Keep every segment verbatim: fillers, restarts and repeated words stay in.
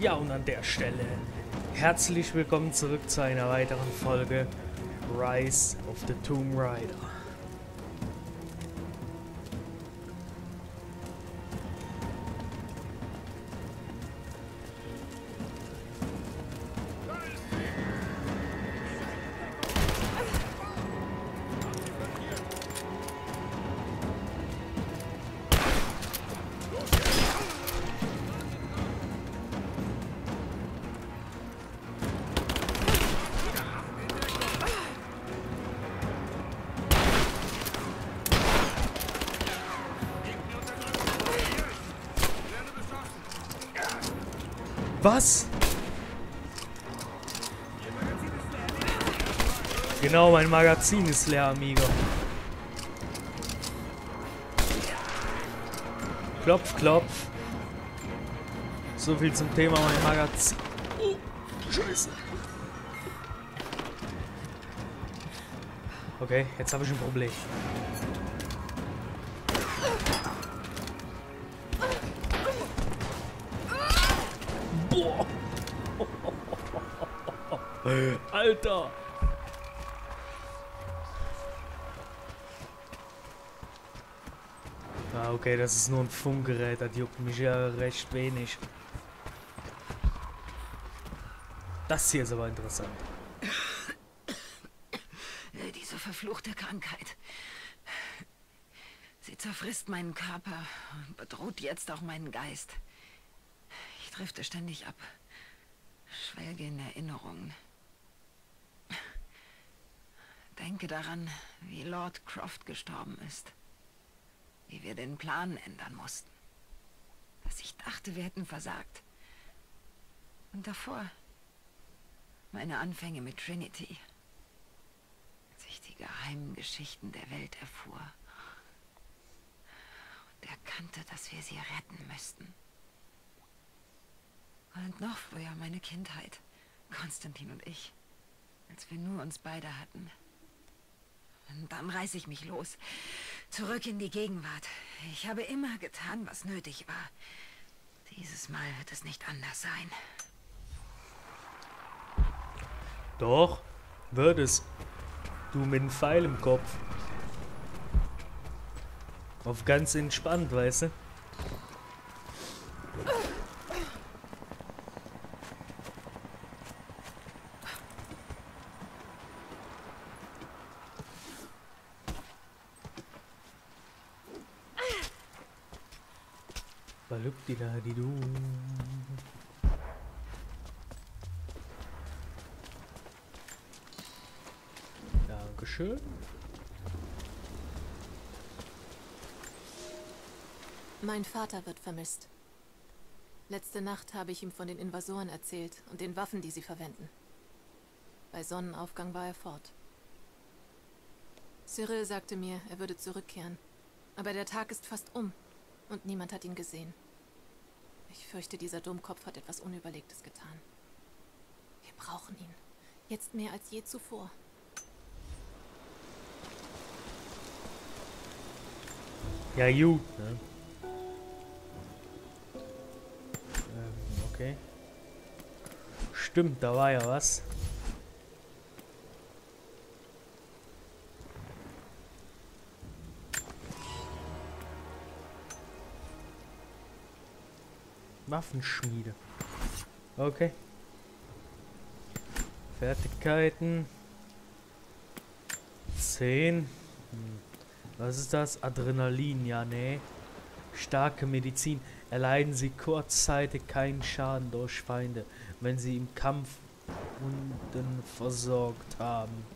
Ja, und an der Stelle herzlich willkommen zurück zu einer weiteren Folge Rise of the Tomb Raider. Was? Genau, mein Magazin ist leer, amigo. Klopf, klopf. So viel zum Thema mein Magazin. Oh, Scheiße. Okay, jetzt habe ich ein Problem. Alter! Ah, okay, das ist nur ein Funkgerät, das juckt mich ja recht wenig. Das hier ist aber interessant. Diese verfluchte Krankheit. Sie zerfrisst meinen Körper und bedroht jetzt auch meinen Geist. Ich drifte ständig ab. Schwelgende Erinnerungen. Denke daran, wie Lord Croft gestorben ist. Wie wir den Plan ändern mussten. Dass ich dachte, wir hätten versagt. Und davor meine Anfänge mit Trinity. Als ich die geheimen Geschichten der Welt erfuhr. Und erkannte, dass wir sie retten müssten. Und noch früher meine Kindheit. Konstantin und ich. Als wir nur uns beide hatten. Und dann reiße ich mich los. Zurück in die Gegenwart. Ich habe immer getan, was nötig war. Dieses Mal wird es nicht anders sein. Doch, wird es. Du mit dem Pfeil im Kopf. Auf ganz entspannt, weißt du? Balubdidadidu. Dankeschön. Mein Vater wird vermisst. Letzte Nacht habe ich ihm von den Invasoren erzählt und den Waffen, die sie verwenden. Bei Sonnenaufgang war er fort. Cyril sagte mir, er würde zurückkehren. Aber der Tag ist fast um und niemand hat ihn gesehen. Ich fürchte, dieser Dummkopf hat etwas Unüberlegtes getan. Wir brauchen ihn. Jetzt mehr als je zuvor. Ja, gut, ne? Ähm, okay. Stimmt, da war ja was. Waffenschmiede. Okay. Fertigkeiten. zehn. Hm. Was ist das? Adrenalin. Ja, nee. Starke Medizin. Erleiden Sie kurzzeitig keinen Schaden durch Feinde, wenn Sie im Kampf Wunden versorgt haben.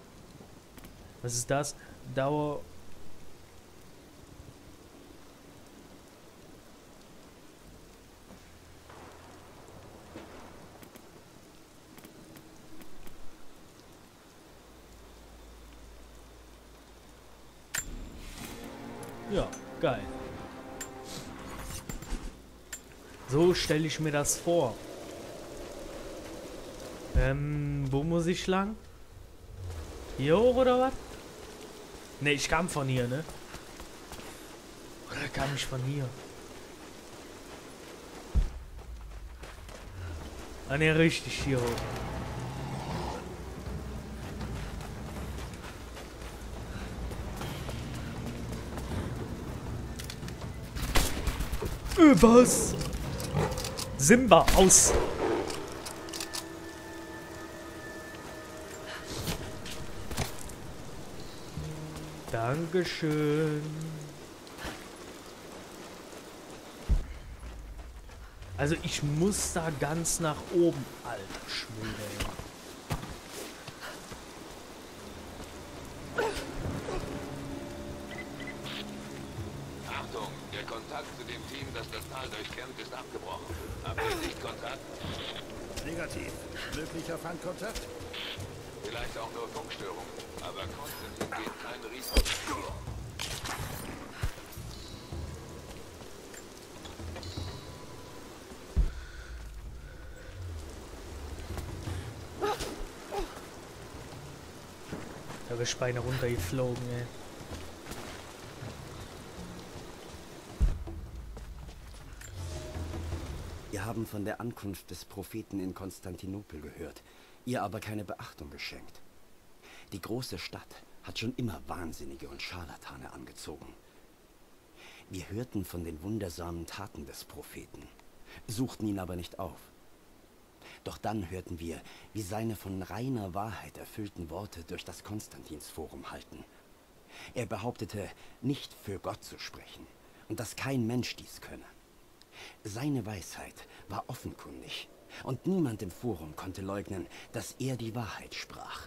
Was ist das? Dauer... Ja, geil. So stelle ich mir das vor. Ähm, wo muss ich lang? Hier hoch oder was? Ne, ich kam von hier, ne? Oder kam ich von hier? Ah ne, richtig hier hoch. Was? Simba, aus! Dankeschön. Also ich muss da ganz nach oben, alter Schwede. Kontakt? Vielleicht auch nur Funkstörung, aber Konstantin geht kein Risiko. Da wird Schweine runtergeflogen, ey. Wir haben von der Ankunft des Propheten in Konstantinopel gehört. Ihr aber keine Beachtung geschenkt. Die große Stadt hat schon immer Wahnsinnige und Scharlatane angezogen. Wir hörten von den wundersamen Taten des Propheten, suchten ihn aber nicht auf. Doch dann hörten wir, wie seine von reiner Wahrheit erfüllten Worte durch das Konstantinsforum hallten. Er behauptete, nicht für Gott zu sprechen und dass kein Mensch dies könne. Seine Weisheit war offenkundig. Und niemand im Forum konnte leugnen, dass er die Wahrheit sprach.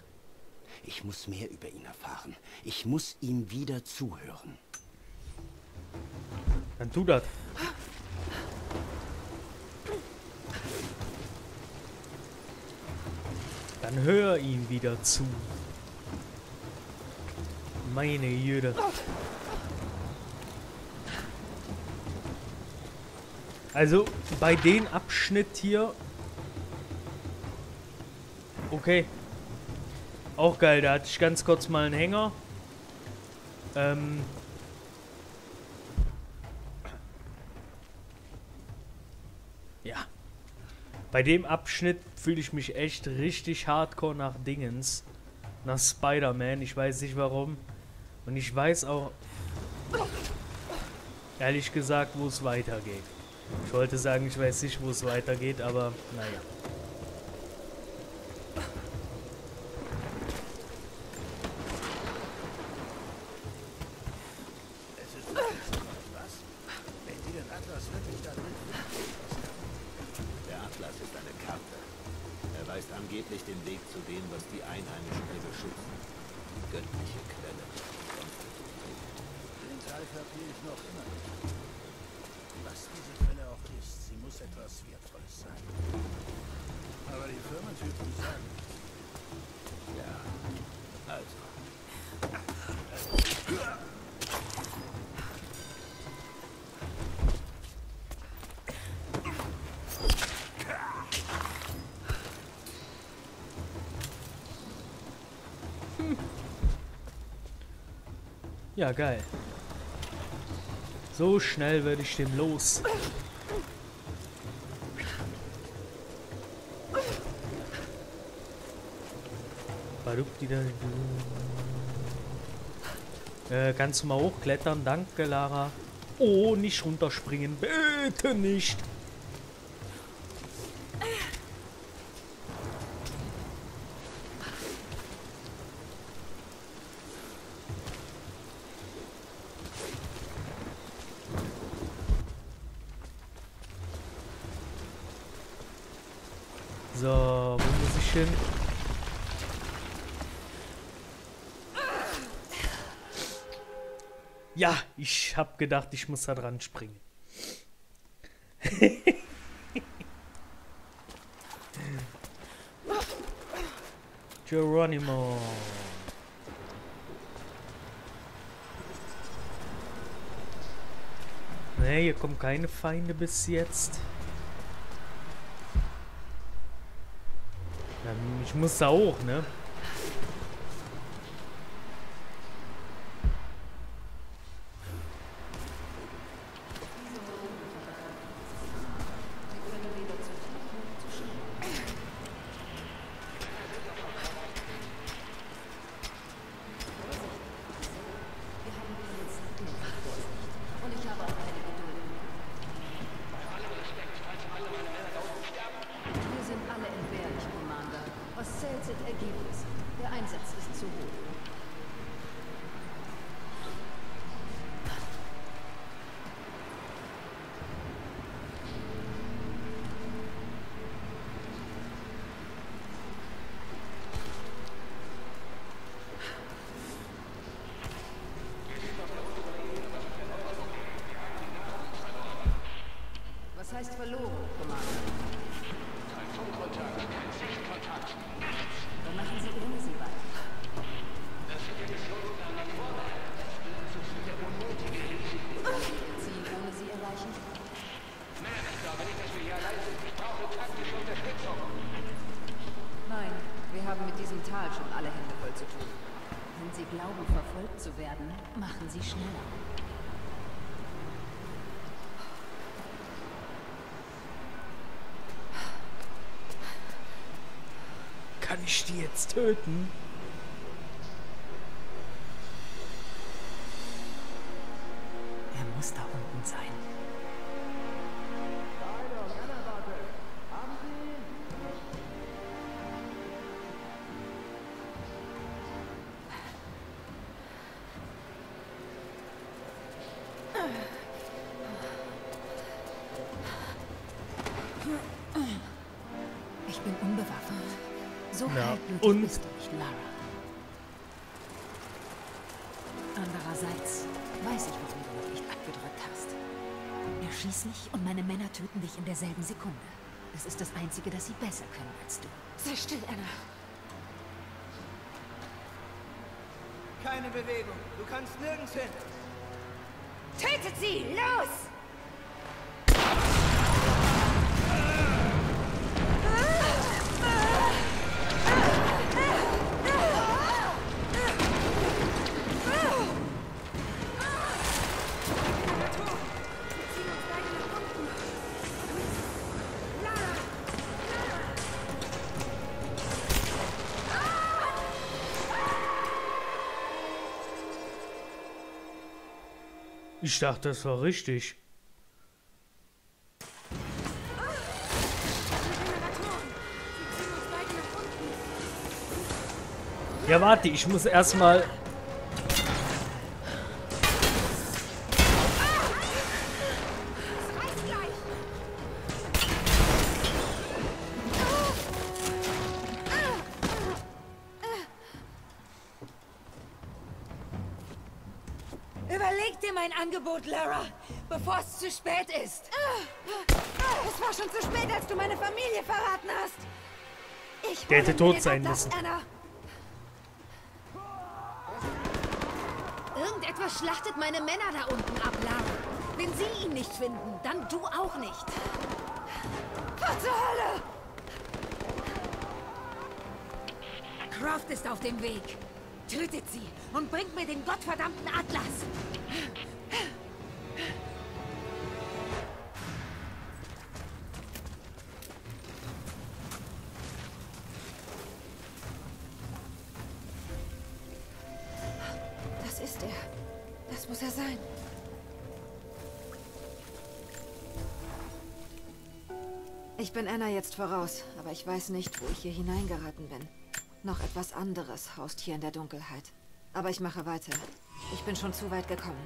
Ich muss mehr über ihn erfahren. Ich muss ihm wieder zuhören. Dann tu das. Dann hör ihm wieder zu. Meine Jüde. Also bei dem Abschnitt hier... Okay. Auch geil, da hatte ich ganz kurz mal einen Hänger. Ähm. Ja. Bei dem Abschnitt fühle ich mich echt richtig hardcore nach Dingens. Nach Spider-Man. Ich weiß nicht warum. Und ich weiß auch... Ehrlich gesagt, wo es weitergeht. Ich wollte sagen, ich weiß nicht, wo es weitergeht, aber naja. Ja, geil. So schnell werde ich dem los. Äh, kannst du mal hochklettern? Danke, Lara. Oh, nicht runterspringen. Bitte nicht. Ja, ich hab gedacht, ich muss da dran springen. Geronimo. Ne, hier kommen keine Feinde bis jetzt. Ich muss da hoch, ne? Sie glauben, verfolgt zu werden, machen Sie schneller. Kann ich die jetzt töten? Er muss da unten sein. Ich bin unbewaffnet. So ja, und bist du nicht, Lara. Andererseits weiß ich, warum du mich nicht abgedrückt hast. Er schießt mich und meine Männer töten dich in derselben Sekunde. Das ist das Einzige, das sie besser können als du. Sei still, Anna. Keine Bewegung. Du kannst nirgends hin. Tötet sie! Los! Ich dachte, das war richtig. Ja, warte, ich muss erstmal. Lara, bevor es zu spät ist. Es war schon zu spät, als du meine Familie verraten hast. Ich hätte tot sein müssen. Anna. Irgendetwas schlachtet meine Männer da unten ab, Lara. Wenn sie ihn nicht finden, dann du auch nicht. Was zur Hölle? Croft ist auf dem Weg. Tötet sie und bringt mir den gottverdammten Atlas. Das ist er. Das muss er sein. Ich bin Anna jetzt voraus, aber ich weiß nicht, wo ich hier hineingeraten bin. Noch etwas anderes haust hier in der Dunkelheit. Aber ich mache weiter. Ich bin schon zu weit gekommen.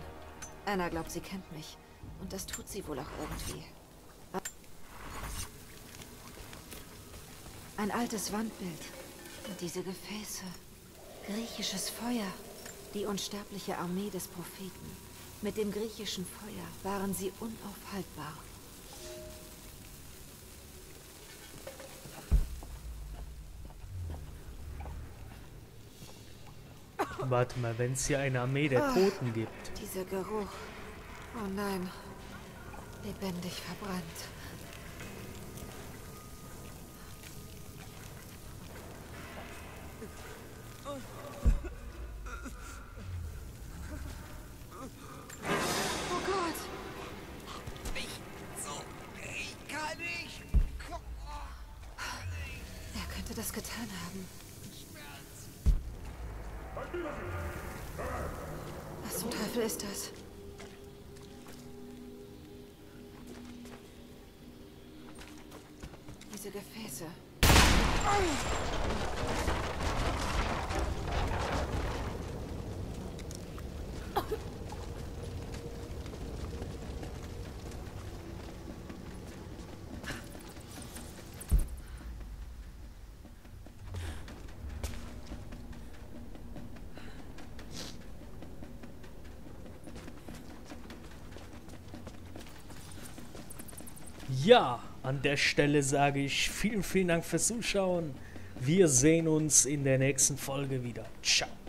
Anna glaubt, sie kennt mich. Und das tut sie wohl auch irgendwie. Ein altes Wandbild. Und diese Gefäße. Griechisches Feuer. Die unsterbliche Armee des Propheten. Mit dem griechischen Feuer waren sie unaufhaltbar. Warte mal, wenn es hier eine Armee der Toten gibt. Oh, dieser Geruch. Oh nein. Lebendig verbrannt. Oh Gott. Ich, so, ich kann nicht. Wer könnte das getan haben? Was zum Teufel ist das? Diese Gefäße. Ja, an der Stelle sage ich vielen, vielen Dank fürs Zuschauen. Wir sehen uns in der nächsten Folge wieder. Ciao.